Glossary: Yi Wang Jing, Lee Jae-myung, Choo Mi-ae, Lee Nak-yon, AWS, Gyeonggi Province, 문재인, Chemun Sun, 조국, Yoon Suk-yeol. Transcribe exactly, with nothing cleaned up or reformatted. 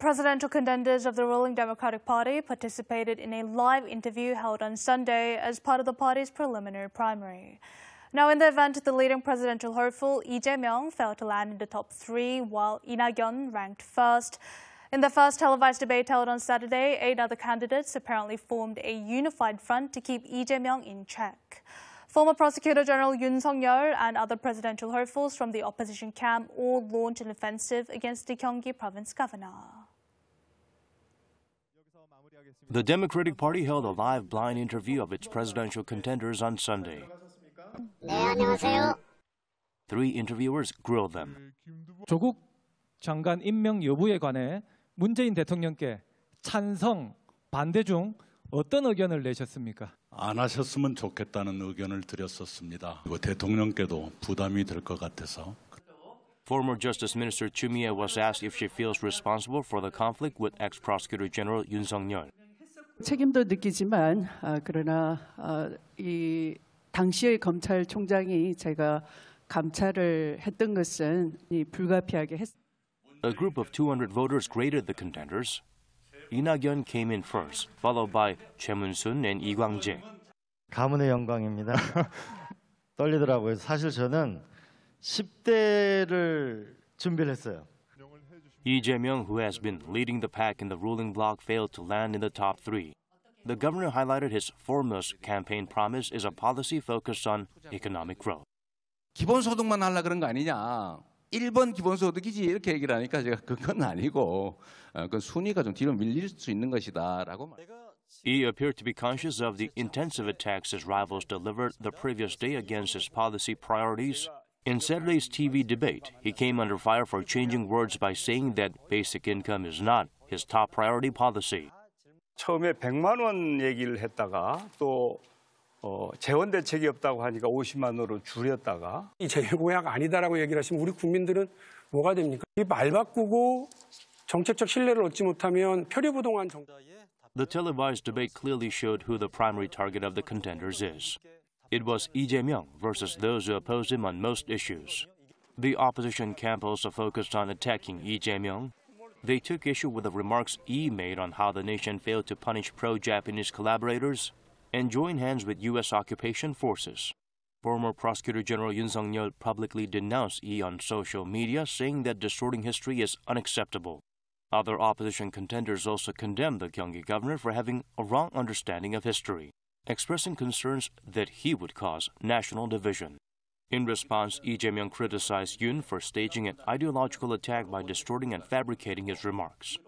Presidential contenders of the ruling Democratic Party participated in a live interview held on Sunday as part of the party's preliminary primary. Now, in the event, the leading presidential hopeful Lee Jae-myung failed to land in the top three, while Lee Nak-yon ranked first. In the first televised debate held on Saturday, eight other candidates apparently formed a unified front to keep Lee Jae-myung in check. Former Prosecutor General Yoon Suk-yeol and other presidential hopefuls from the opposition camp all launched an offensive against the Gyeonggi Province governor. The Democratic Party held a live blind interview of its presidential contenders on Sunday. Three interviewers grilled them. 조국 장관 임명 여부에 관해 문재인 대통령께 찬성, 반대 중 어떤 의견을 내셨습니까? 안 하셨으면 좋겠다는 의견을 드렸었습니다. 그리고 대통령께도 부담이 될 것 같아서. Former Justice Minister Choo Mi-ae was asked if she feels responsible for the conflict with ex-Prosecutor General Yoon Suk-yeol. 책임도 느끼지만 아, 그러나 아, 이 당시의 검찰총장이 제가 감찰을 했던 것은 이 불가피하게 했. A group of two hundred voters graded the contenders. Lee Nak-yon came in first, followed by Chemun Sun and Yi Wang Jing. 가문의 영광입니다. 떨리더라고요. 사실 저는 ten 대를 준비를 했어요. Lee Jae-myung, who has been leading the pack in the ruling bloc, failed to land in the top three. The governor highlighted his foremost campaign promise is a policy focused on economic growth. 기본소득만 하려 그런 거 아니냐? 일본 기본소득이지 이렇게 얘기를 하니까 제가 그건 아니고 그 순위가 좀 뒤로 밀릴 수 있는 것이다라고 말. He appeared to be conscious of the intensive attacks his rivals delivered the previous day against his policy priorities. In Saturday's T V debate, he came under fire for changing words by saying that basic income is not his top priority policy. 처음에 백만 원 얘기를 했다가 또 어, 재원 대책이 없다고 하니까 오십만 원으로 줄였다가 이 제일 공약 아니다라고 얘기를 하시면 우리 국민들은 뭐가 됩니까? 이 말 바꾸고 정책적 신뢰를 얻지 못하면 표리부동한 정책. The televised debate clearly showed who the primary target of the contenders is. It was Lee Jae-myung versus those who opposed him on most issues. The opposition camp also focused on attacking Lee Jae-myung. They took issue with the remarks Lee made on how the nation failed to punish pro-Japanese collaborators and join hands with U S occupation forces. Former Prosecutor General Yoon Suk-yeol publicly denounced Lee on social media, saying that distorting history is unacceptable. Other opposition contenders also condemned the Gyeonggi governor for having a wrong understanding of history, expressing concerns that he would cause national division. In response, Lee Jae-myung criticized Yoon for staging an ideological attack by distorting and fabricating his remarks.